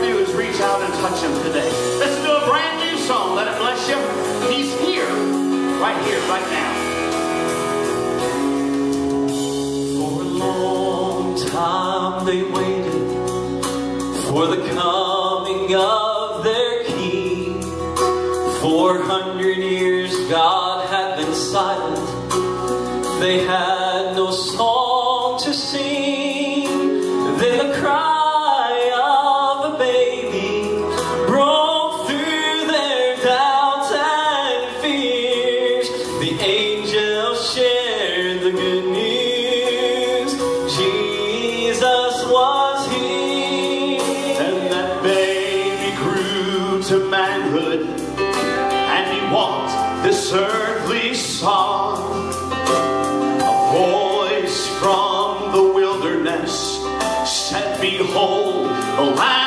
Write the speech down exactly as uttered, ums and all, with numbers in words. to do is reach out and touch him today. Listen to a brand new song. Let it bless you. He's here, right here, right now. For a long time they waited for the coming of their King. Four hundred years God had been silent. They had no song to sing. Then the cry to manhood, and he walked this earthly song, a voice from the wilderness said, behold, the Lamb.